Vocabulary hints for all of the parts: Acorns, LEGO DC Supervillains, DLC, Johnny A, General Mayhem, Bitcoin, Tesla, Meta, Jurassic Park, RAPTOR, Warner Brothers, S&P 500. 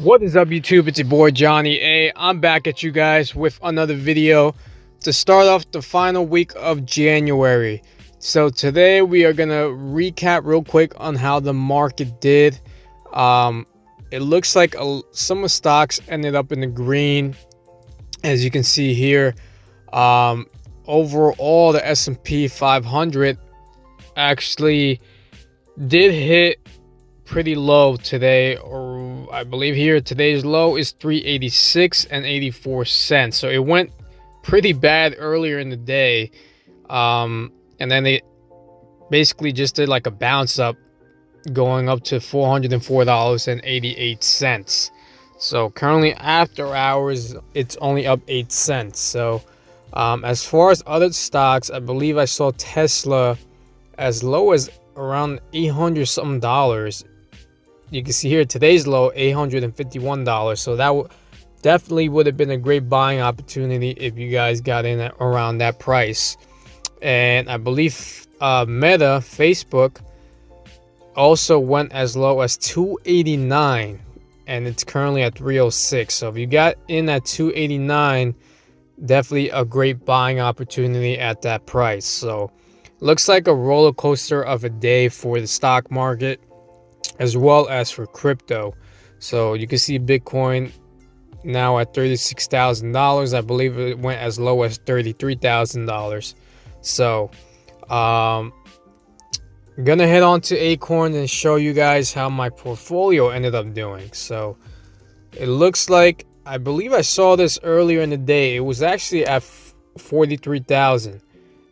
What is up, YouTube? It's your boy Johnny A. I'm back at you guys with another video to start off the final week of January. So today we are gonna recap real quick on how the market did. It looks like some of stocks ended up in the green, as you can see here. Overall, the S&P 500 actually did hit pretty low today, or I believe here today's low is 386.84. So it went pretty bad earlier in the day, and then they basically just did like a bounce up, going up to $404.88. So currently after hours it's only up 8 cents. So as far as other stocks, I believe I saw Tesla as low as around $800 something. You can see here today's low, $851. So that definitely would have been a great buying opportunity if you guys got in at around that price. And I believe Meta, Facebook, also went as low as $289, and it's currently at $306. So if you got in at $289, definitely a great buying opportunity at that price. So looks like a roller coaster of a day for the stock market, as well as for crypto. So you can see Bitcoin now at $36,000. I believe it went as low as $33,000. So I'm gonna head on to Acorns and show you guys how my portfolio ended up doing. So it looks like, I believe I saw this earlier in the day, it was actually at 43,000,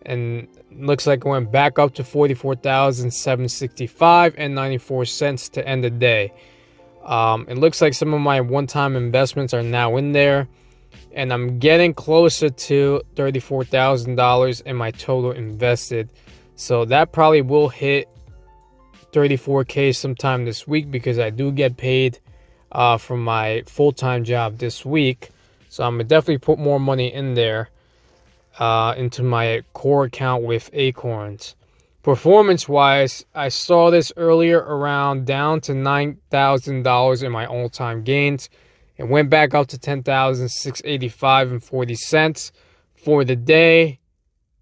and looks like it went back up to 44,765.94 to end the day. It looks like some of my one-time investments are now in there, and I'm getting closer to $34,000 in my total invested. So that probably will hit 34K sometime this week, because I do get paid from my full-time job this week. So I'm gonna definitely put more money in there, into my core account with Acorns. Performance wise, I saw this earlier around down to $9,000 in my all-time gains. It went back up to $10,685.40 for the day,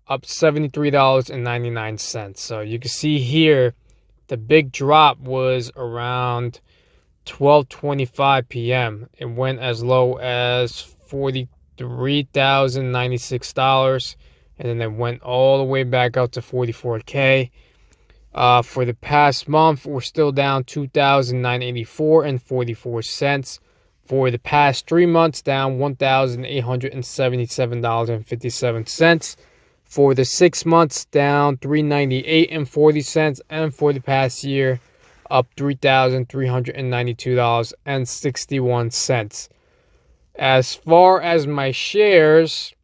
up $73.99. So you can see here the big drop was around 12:25 p.m. It went as low as $43,096, and then it went all the way back up to 44K. For the past month, we're still down $2,984.44. For the past 3 months, down $1,877.57. For the 6 months, down $398.40, and for the past year, up $3,392.61. As far as my shares,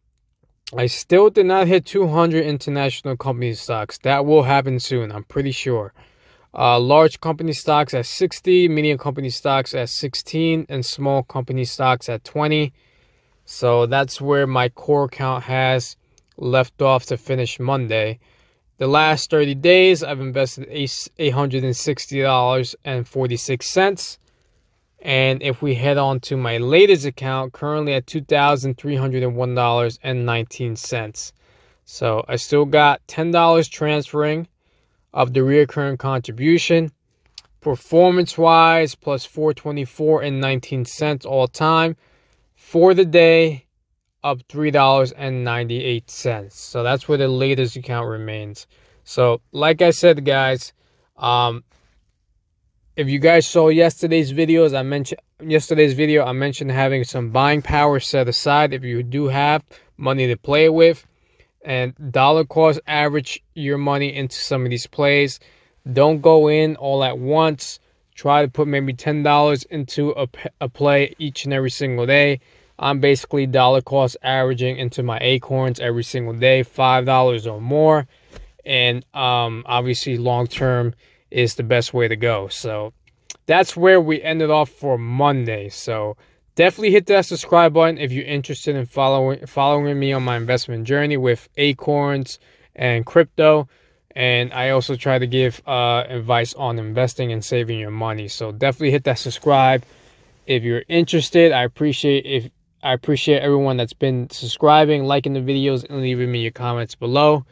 I still did not hit 200 international company stocks. That will happen soon, I'm pretty sure. Large company stocks at 60, medium company stocks at 16, and small company stocks at 20. So that's where my core account has left off to finish Monday. The last 30 days, I've invested $860.46. And if we head on to my latest account, currently at $2,301.19. So I still got $10 transferring of the reoccurring contribution. Performance wise, plus $424.19 all time. For the day, up $3.98. So that's where the latest account remains. So like I said, guys, if you guys saw yesterday's video, I mentioned having some buying power set aside if you do have money to play with, and dollar cost average your money into some of these plays. Don't go in all at once. Try to put maybe $10 into a play each and every single day. I'm basically dollar cost averaging into my Acorns every single day, $5 or more, and obviously long term is the best way to go. So that's where we ended off for Monday. So definitely hit that subscribe button if you're interested in following me on my investment journey with Acorns and crypto. And I also try to give advice on investing and saving your money. So definitely hit that subscribe. If you're interested, I appreciate everyone that's been subscribing, liking the videos, and leaving me your comments below.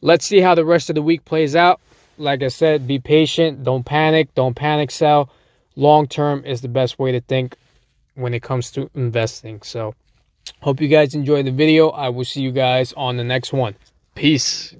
Let's see how the rest of the week plays out. Like I said, be patient. Don't panic sell. Long term is the best way to think when it comes to investing. So hope you guys enjoyed the video. I will see you guys on the next one. Peace.